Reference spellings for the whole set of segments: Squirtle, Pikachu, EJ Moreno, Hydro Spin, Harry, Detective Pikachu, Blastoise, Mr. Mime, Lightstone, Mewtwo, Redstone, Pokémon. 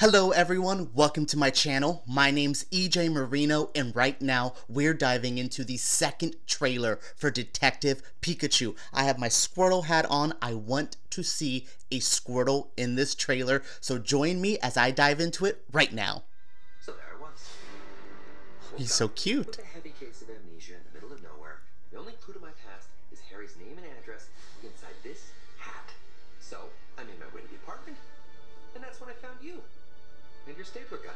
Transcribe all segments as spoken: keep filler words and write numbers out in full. Hello everyone, welcome to my channel. My name's E J Moreno, and right now we're diving into the second trailer for Detective Pikachu. I have my Squirtle hat on. I want to see a Squirtle in this trailer, so join me as I dive into it right now. So there I was. He's so cute. With a heavy case of amnesia in the middle of nowhere, the only clue to my past is Harry's name and address inside this hat. So I'm in my way to the apartment, and that's when I found you. And your stapler gun.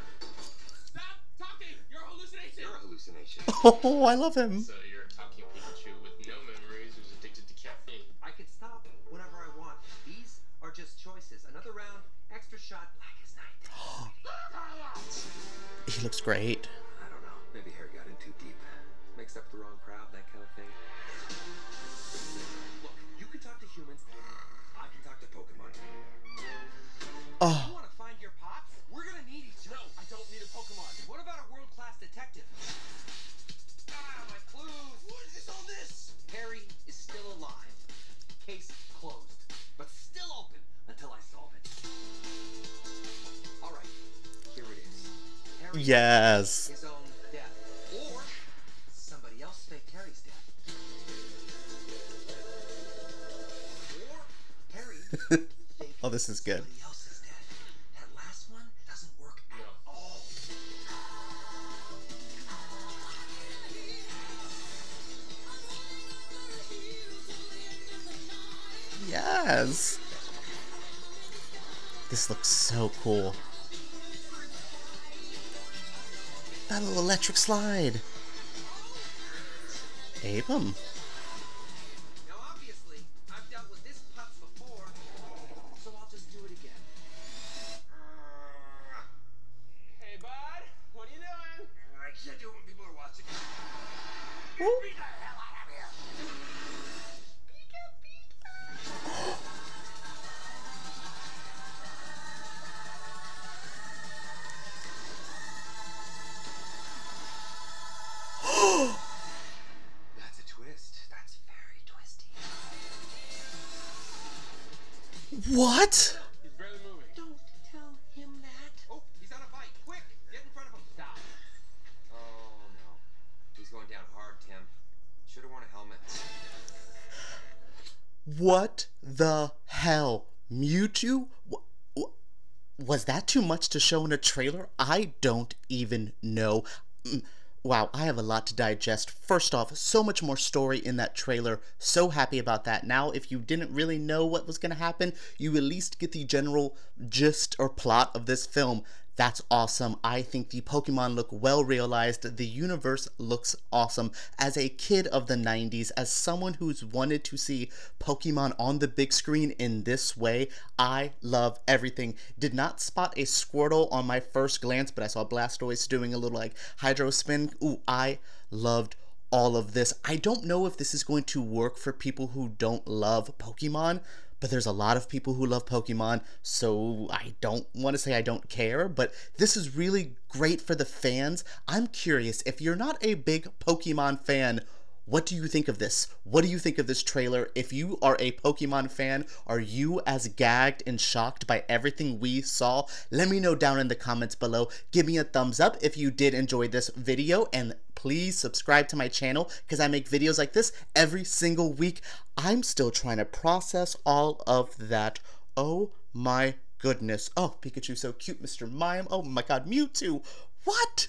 Stop talking! You're a hallucination! You're a hallucination. Oh, I love him. So you're a talking Pikachu with no memories who's addicted to caffeine. I can stop whenever I want. These are just choices. Another round, extra shot, black as night. He looks great. I don't know. Maybe Harry got in too deep. Mixed up the wrong crowd, that kind of thing. Look, you can talk to humans. I can talk to Pokemon. Oh. You want to find your pops? We're gonna need each other. No, I don't need a Pokemon. What about a world-class detective? Ah, my clues! What is all this? Harry is still alive. Case closed, but still open until I solve it. All right, here it is. Harry yes. His own death, or somebody else faked Harry's death, or Harry. Oh, this is good. Yes. This looks so cool. That little electric slide. Ape him. Now obviously, I've dealt with this putz before, so I'll just do it again. Hey bud, what are you doing? I can't do it when people are watching. Get the hell out of here. That's a twist. That's very twisty. What? He's barely moving. Don't tell him that. Oh, he's on a bike. Quick, get in front of him. Stop. Oh no, he's going down hard, Tim. Should have worn a helmet. What the hell, Mewtwo? What? Was that too much to show in a trailer? I don't even know. Wow, I have a lot to digest. First off, so much more story in that trailer. So happy about that. Now, if you didn't really know what was going to happen, you at least get the general gist or plot of this film. That's awesome. I think the Pokemon look well realized. The universe looks awesome. As a kid of the nineties, as someone who's wanted to see Pokemon on the big screen in this way, I love everything. Did not spot a Squirtle on my first glance, but I saw Blastoise doing a little like Hydro Spin. Ooh, I loved all of this. I don't know if this is going to work for people who don't love Pokemon, but there's a lot of people who love Pokemon, so I don't want to say I don't care, but this is really great for the fans. I'm curious, if you're not a big Pokemon fan, what do you think of this? What do you think of this trailer? If you are a Pokemon fan, are you as gagged and shocked by everything we saw? Let me know down in the comments below. Give me a thumbs up if you did enjoy this video, and please subscribe to my channel because I make videos like this every single week. I'm still trying to process all of that. Oh my goodness. Oh, Pikachu's so cute, Mister Mime. Oh my god, Mewtwo. What?